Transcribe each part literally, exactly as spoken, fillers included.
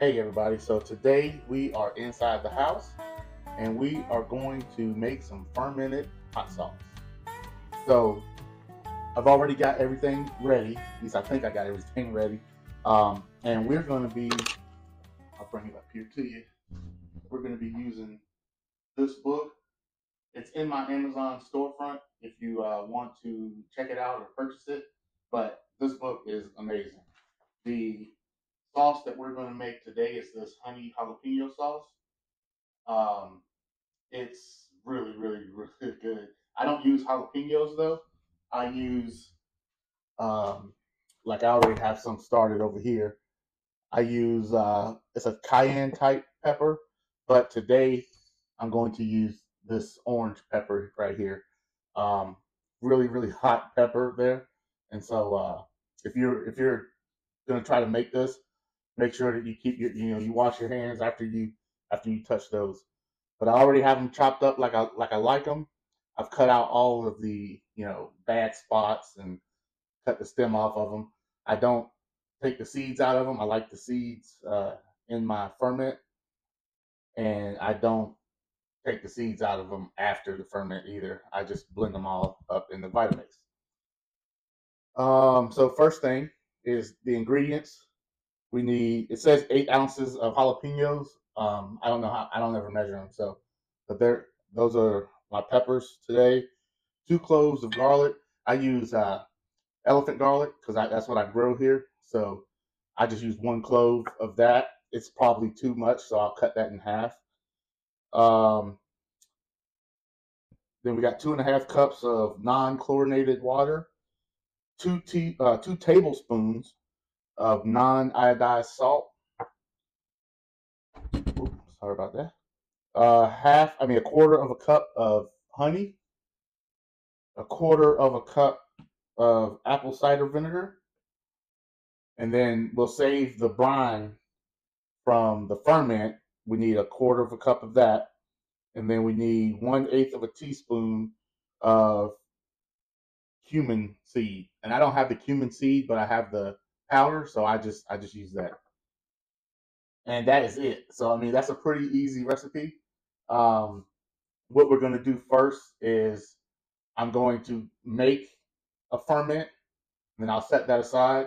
Hey everybody, so today we are inside the house and we are going to make some fermented hot sauce. So I've already got everything ready, at least I think I got everything ready, um, and we're going to be, I'll bring it up here to you, we're going to be using this book. It's in my Amazon storefront if you uh, want to check it out or purchase it, but this book is amazing. The sauce that we're going to make today is this honey jalapeno sauce. Um, it's really, really, really good. I don't use jalapenos though. I use, um, like I already have some started over here. I use, uh, it's a cayenne type pepper, but today I'm going to use this orange pepper right here. Um, really, really hot pepper there. And so, uh, if you're, if you're going to try to make this, make sure that you keep your, you know, you wash your hands after you, after you touch those. But I already have them chopped up like I, like I like them. I've cut out all of the, you know, bad spots and cut the stem off of them. I don't take the seeds out of them. I like the seeds uh, in my ferment, and I don't take the seeds out of them after the ferment either. I just blend them all up in the Vitamix. Um, so first thing is the ingredients. We need, it says eight ounces of jalapenos. Um, I don't know how, I don't ever measure them. So, but they're, those are my peppers today. Two cloves of garlic. I use uh, elephant garlic because that's what I grow here. So I just use one clove of that. It's probably too much, so I'll cut that in half. Um, then we got two and a half cups of non-chlorinated water. Two, tea, uh, two tablespoons of non-iodized salt. Oops, sorry about that. Uh, half, I mean, a quarter of a cup of honey, a quarter of a cup of apple cider vinegar, and then we'll save the brine from the ferment. We need a quarter of a cup of that, and then we need one eighth of a teaspoon of cumin seed. And I don't have the cumin seed, but I have the powder, so I just I just use that. And that is it. So, I mean, that's a pretty easy recipe. Um, what we're going to do first is I'm going to make a ferment, and then I'll set that aside.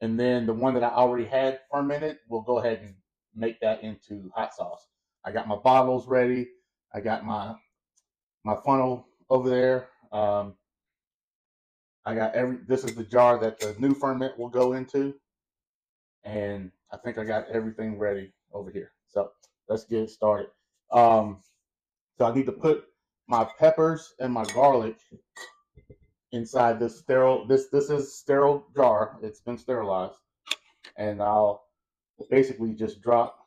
And then the one that I already had fermented, we'll go ahead and make that into hot sauce. I got my bottles ready. I got my my funnel over there. Um, I got every, this is the jar that the new ferment will go into. And I think I got everything ready over here. So let's get started. Um, so I need to put my peppers and my garlic inside this sterile, this this is sterile jar. It's been sterilized. And I'll basically just drop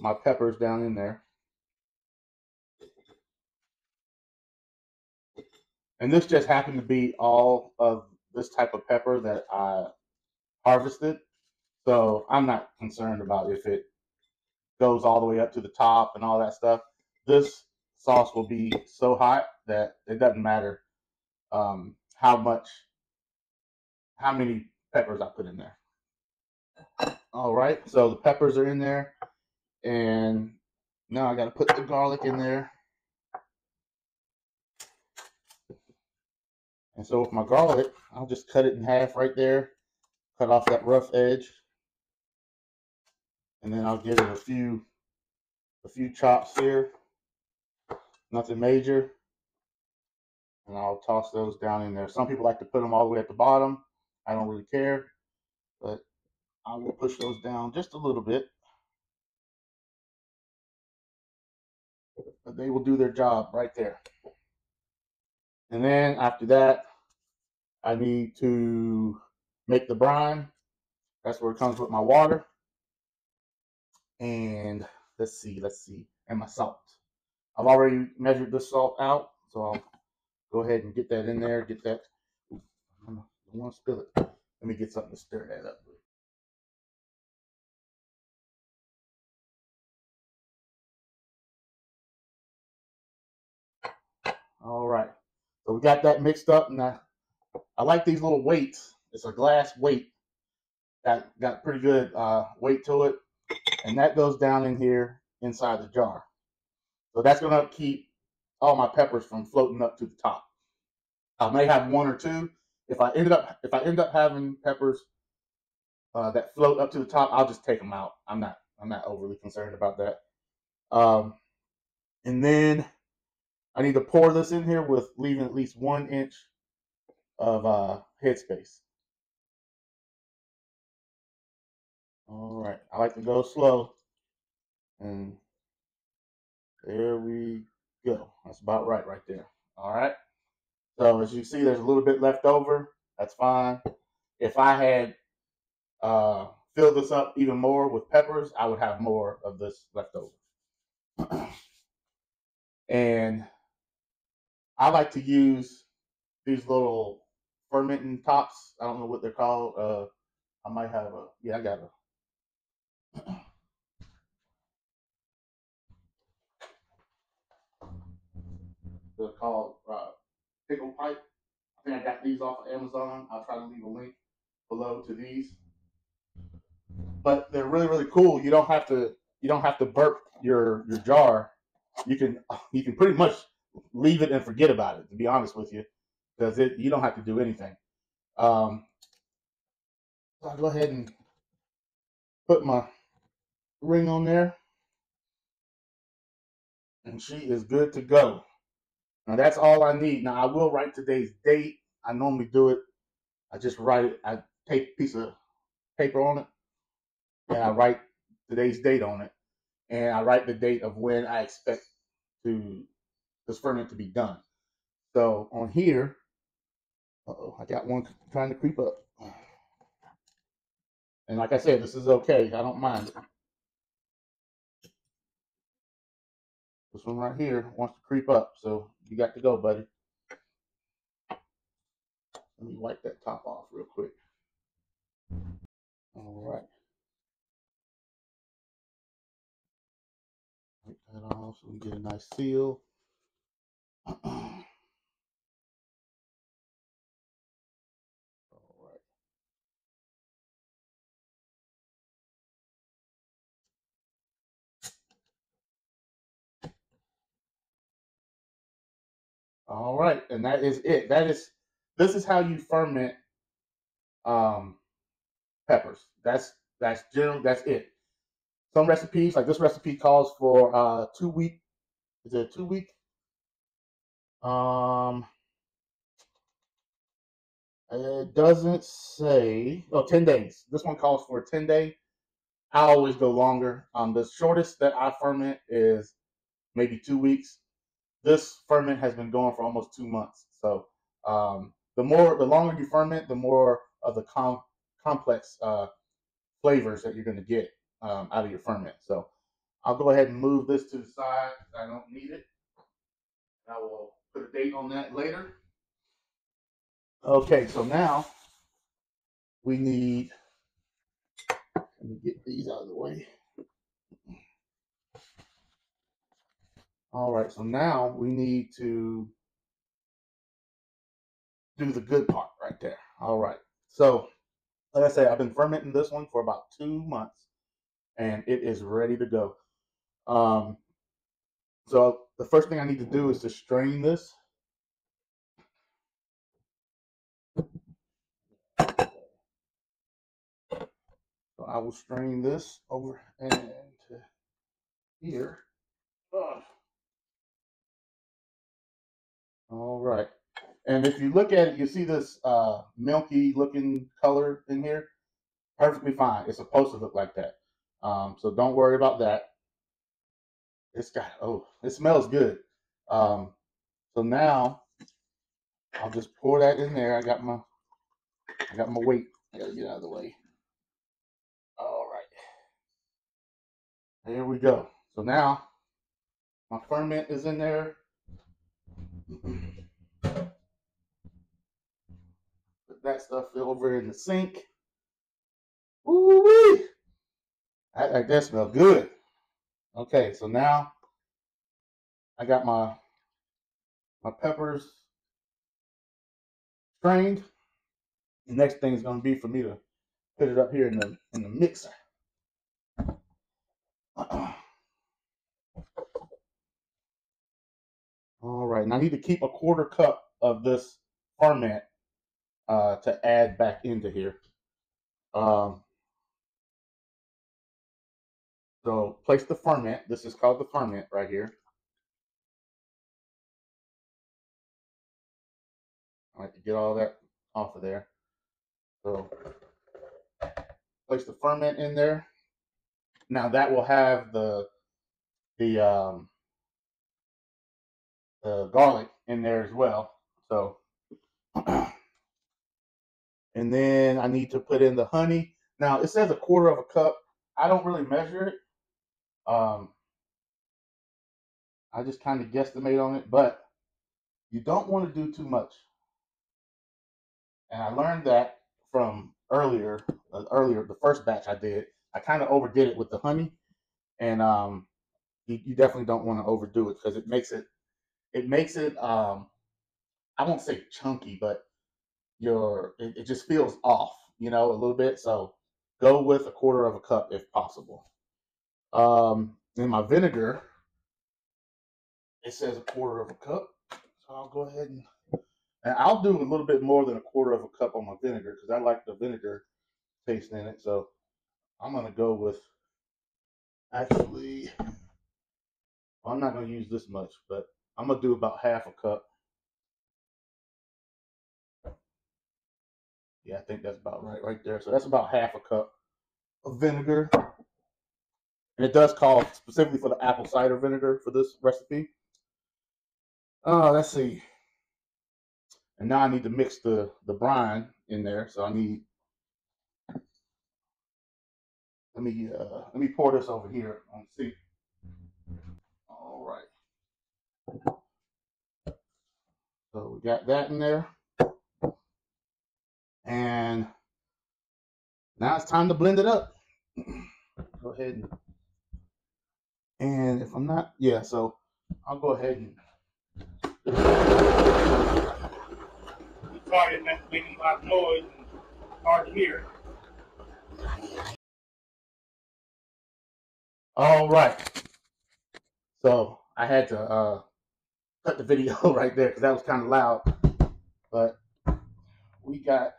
my peppers down in there. And this just happened to be all of this type of pepper that I harvested. So I'm not concerned about if it goes all the way up to the top and all that stuff. This sauce will be so hot that it doesn't matter um, how much, how many peppers I put in there. All right, so the peppers are in there, and now I gotta put the garlic in there. And so with my garlic, I'll just cut it in half right there, cut off that rough edge. And then I'll give it a few, a few chops here, nothing major. And I'll toss those down in there. Some people like to put them all the way at the bottom. I don't really care, but I will push those down just a little bit. But they will do their job right there. And then after that, I need to make the brine. That's where it comes with my water. And let's see, let's see, and my salt. I've already measured the salt out, so I'll go ahead and get that in there. Get that. Ooh, I don't want to spill it. Let me get something to stir that up with. All right, so we got that mixed up, and I, I like these little weights. It's a glass weight. got, got pretty good uh, weight to it, and that goes down in here inside the jar. So that's going to keep all my peppers from floating up to the top. I may have one or two. If I ended up if I end up having peppers uh, that float up to the top, I'll just take them out. I'm not I'm not overly concerned about that. Um, and then I need to pour this in here with leaving at least one inch of uh, headspace. All right, I like to go slow, and there we go. That's about right, right there. All right. So as you see, there's a little bit left over. That's fine. If I had uh, filled this up even more with peppers, I would have more of this left over. And I like to use these little fermenting tops. I don't know what they're called. Uh, I might have a, yeah, I got a. They're called uh, pickle pipe. I think I got these off of Amazon. I'll try to leave a link below to these. But they're really, really cool. You don't have to you don't have to burp your your jar. You can you can pretty much leave it and forget about it, to be honest with you, because it you don't have to do anything. Um, so I'll go ahead and put my ring on there, and she is good to go. Now that's all I need. Now I will write today's date. I normally do it. I just write it. I take a piece of paper on it, and I write today's date on it, and I write the date of when I expect to this ferment to be done. So on here, uh oh, I got one trying to creep up. And like I said, this is okay. I don't mind it. This one right here wants to creep up, so you got to go, buddy. Let me wipe that top off real quick. All right. Wipe that off so we get a nice seal. All right. All right, and that is it. That is this is how you ferment um peppers. That's that's general that's it. Some recipes, like this recipe, calls for uh two week is it a two week? Um it doesn't say oh ten days. This one calls for a ten day. I always go longer. Um the shortest that I ferment is maybe two weeks. This ferment has been going for almost two months. So um, the more, the longer you ferment, the more of the com complex uh, flavors that you're going to get um, out of your ferment. So I'll go ahead and move this to the side. I don't need it. I will put a date on that later. Okay, so now we need, let me get these out of the way. All right, so now we need to do the good part right there. All right, so like I said, I've been fermenting this one for about two months, and it is ready to go. Um, so the first thing I need to do is to strain this. So I will strain this over and here. Ugh. All right, and if you look at it, you see this uh, milky-looking color in here. Perfectly fine. It's supposed to look like that, um, so don't worry about that. It's got oh, it smells good. Um, so now I'll just pour that in there. I got my, I got my weight. I gotta get out of the way. All right, there we go. So now my ferment is in there. Put that stuff over in the sink. Woo-wee! That, like that smells good. Okay, so now I got my my peppers strained. The next thing is going to be for me to put it up here in the in the mixer. All right, now I need to keep a quarter cup of this ferment uh, to add back into here. Um, so place the ferment. This is called the ferment right here. I like to get all that off of there. So place the ferment in there. Now that will have the the um, the garlic in there as well. So and then I need to put in the honey. Now it says a quarter of a cup. I don't really measure it. Um, I just kind of guesstimate on it, but you don't want to do too much. And I learned that from earlier, uh, earlier the first batch I did. I kind of overdid it with the honey, and um, you, you definitely don't want to overdo it because it makes it, it makes it, um, I won't say chunky, but your it, it just feels off, you know, a little bit. So go with a quarter of a cup if possible. Um, in my vinegar, it says a quarter of a cup, so I'll go ahead and. And I'll do a little bit more than a quarter of a cup on my vinegar because I like the vinegar taste in it. So I'm going to go with, actually, well, I'm not going to use this much, but I'm going to do about half a cup. Yeah, I think that's about right right there. So that's about half a cup of vinegar. And it does call specifically for the apple cider vinegar for this recipe. Uh, let's see. And now I need to mix the, the brine in there. So I need, let me, uh, let me pour this over here on the seat. All right. So we got that in there. And now it's time to blend it up. Go ahead and, and if I'm not, yeah, so I'll go ahead and. Sorry, that's making a lot of noise and hard to hear. All right. So I had to uh, cut the video right there because that was kind of loud. But we got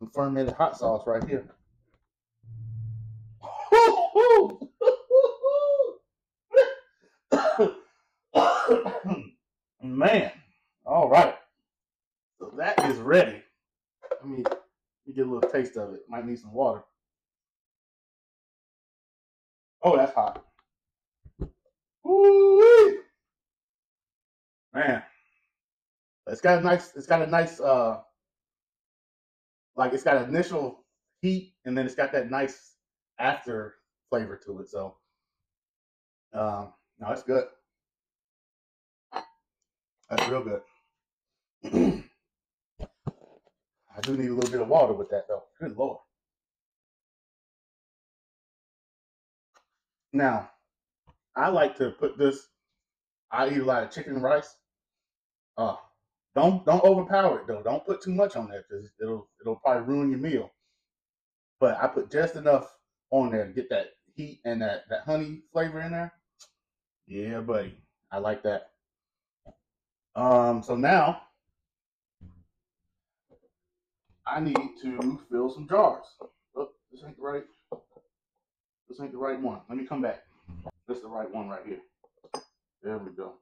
some fermented hot sauce right here. Man. All right. So that is ready. Let me, let me get a little taste of it. Might need some water. Oh, that's hot. Woo-wee. Man, it's got a nice. It's got a nice. Uh, like it's got initial heat, and then it's got that nice after flavor to it. So, um, no, it's good. That's real good. I do need a little bit of water with that, though. Good Lord. Now, I like to put this. I eat a lot of chicken and rice. Uh, don't don't overpower it though. Don't put too much on there because it'll it'll probably ruin your meal. But I put just enough on there to get that heat and that that honey flavor in there. Yeah, buddy, I like that. Um, so now. I need to fill some jars. Oh, this ain't the right. This ain't the right one. Let me come back. This is the right one right here. There we go.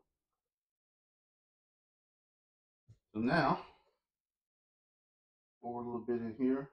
So now, pour a little bit in here.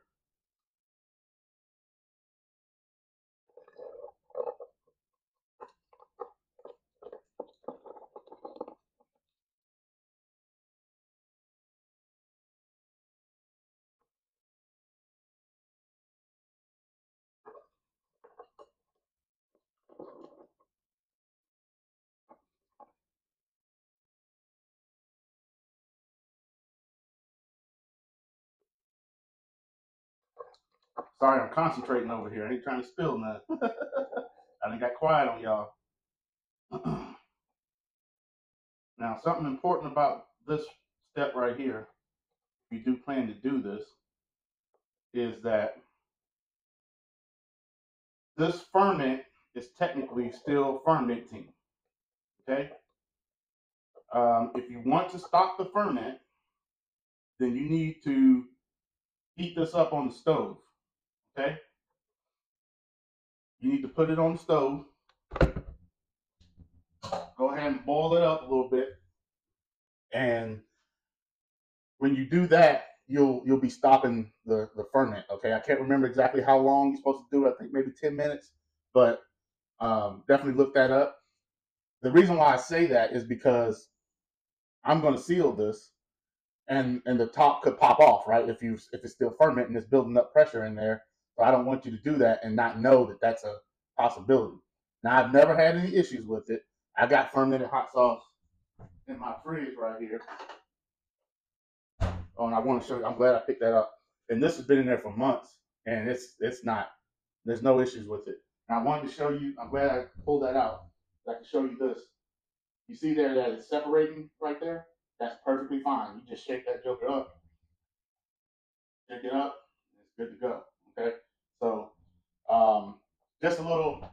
Sorry, I'm concentrating over here. I ain't trying to spill nothing. I done got quiet on y'all. Now, something important about this step right here, if you do plan to do this, is that this ferment is technically still fermenting, okay? Um, if you want to stop the ferment, then you need to heat this up on the stove, okay? You need to put it on the stove. Go ahead and boil it up a little bit. And when you do that, you'll you'll be stopping the, the ferment, okay? I can't remember exactly how long you're supposed to do it. I think maybe ten minutes, but um, definitely look that up. The reason why I say that is because I'm going to seal this, and and the top could pop off, right? If you if it's still fermenting, it's building up pressure in there. So I don't want you to do that and not know that that's a possibility. Now, I've never had any issues with it. I got fermented hot sauce in my fridge right here. Oh, and I want to show you. I'm glad I picked that up. And this has been in there for months, and it's it's not. There's no issues with it. And I wanted to show you. I'm glad I pulled that out. I can show you this. You see there that it's separating right there? That's perfectly fine. You just shake that joker up, shake it up, and it's good to go. Okay. So, um, just a little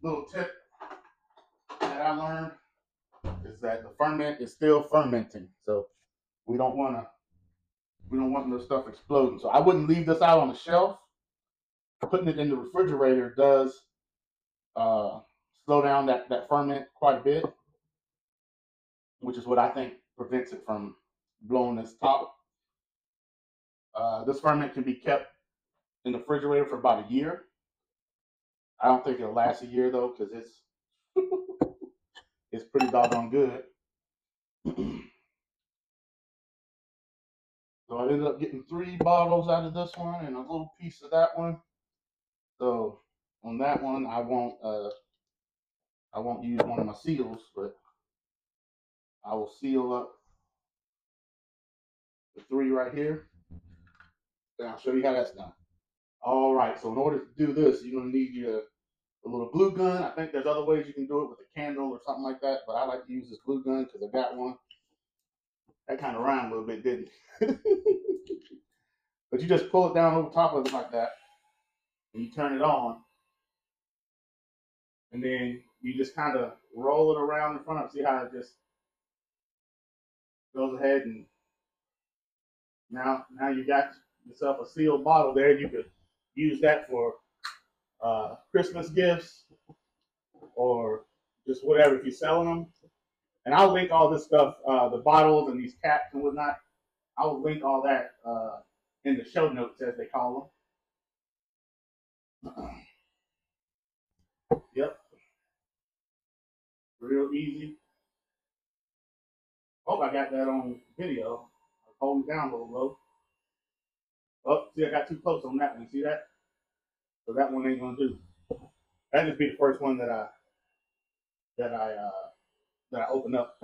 little tip that I learned is that the ferment is still fermenting. So we don't want to we don't want this stuff exploding. So I wouldn't leave this out on the shelf. Putting it in the refrigerator does. Uh, slow down that, that ferment quite a bit, which is what I think prevents it from blowing this top. Uh, this ferment can be kept in the refrigerator for about a year. I don't think it'll last a year though, because it's it's pretty doggone good. So I ended up getting three bottles out of this one and a little piece of that one. So on that one, I won't uh, I won't use one of my seals, but I will seal up the three right here. And I'll show you how that's done. All right, so in order to do this, you're going to need your, a little glue gun. I think there's other ways you can do it with a candle or something like that, but I like to use this glue gun because I got one. That kind of rhymed a little bit, didn't it? But you just pull it down over top of it like that, and you turn it on. And then you just kind of roll it around in front of it. See how it just goes ahead, and now now you got yourself a sealed bottle there. You could use that for uh, Christmas gifts or just whatever if you're selling them. And I'll link all this stuff, uh, the bottles and these caps and whatnot. I will link all that uh, in the show notes, as they call them. Yep. Real easy. Hope I got that on video. I was holding down a little low. Oh, see, I got too close on that one. See that? So that one ain't gonna do. That'd just be the first one that I that I uh, that I open up.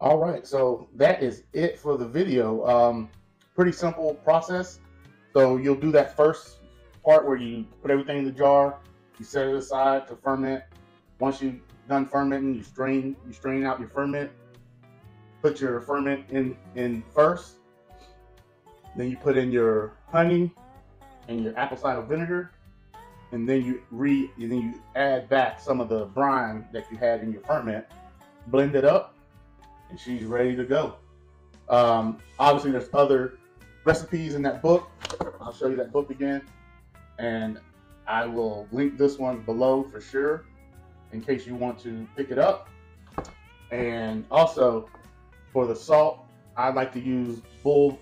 All right, so that is it for the video. Um, pretty simple process. So you'll do that first part where you put everything in the jar. You set it aside to ferment. Once you've done fermenting, you strain, you strain out your ferment. Put your ferment in, in first. Then you put in your honey and your apple cider vinegar. And then you re and then you add back some of the brine that you had in your ferment. Blend it up, and she's ready to go. Um, obviously, there's other recipes in that book. I'll show you that book again. And I will link this one below for sure in case you want to pick it up. And also for the salt, I like to use Bull,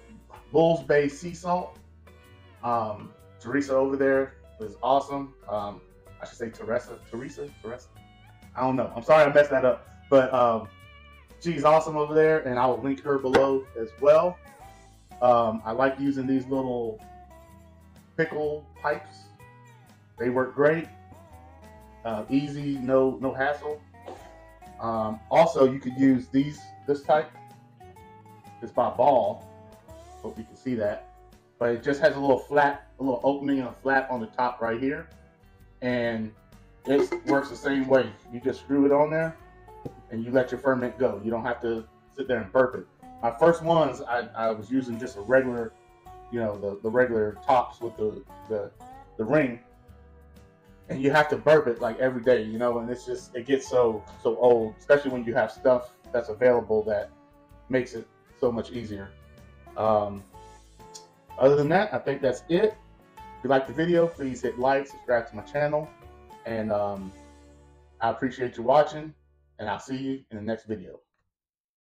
Bull's Bay Sea Salt. Um, Teresa over there is awesome. Um, I should say Teresa, Teresa, Teresa. I don't know. I'm sorry I messed that up. But um, she's awesome over there, and I will link her below as well. Um, I like using these little pickle pipes. They work great, uh, easy, no no hassle. Um, also, you could use these this type. It's by Ball. Hope you can see that. But it just has a little flat, a little opening and a flap on the top right here, and it works the same way. You just screw it on there, and you let your ferment go. You don't have to sit there and burp it. my first ones, I, I was using just a regular, you know, the, the regular tops with the, the, the ring. And you have to burp it like every day, you know, and it's just, it gets so, so old, especially when you have stuff that's available that makes it so much easier. Um, other than that, I think that's it. If you like the video, please hit like, subscribe to my channel, and um, I appreciate you watching, and I'll see you in the next video.